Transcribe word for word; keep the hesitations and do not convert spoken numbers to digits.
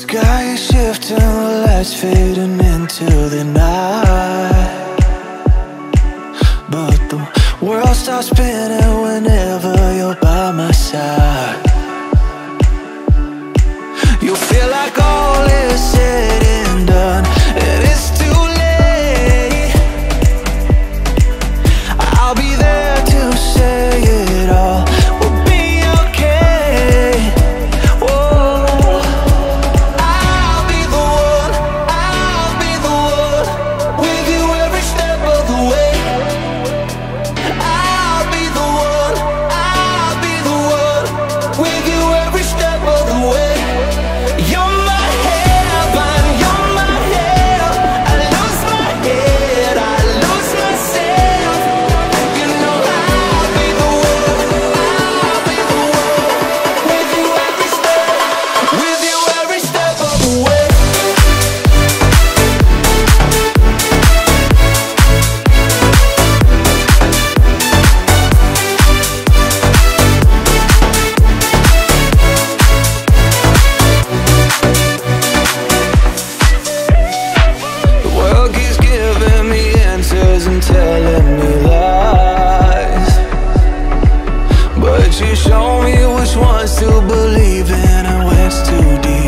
Sky is shifting, the lights fading into the night, but the world starts spinning whenever you're by my side. You feel like all is said and done, and it's too late. I'll be there to say it all. You show me which ones to believe in and which to deny.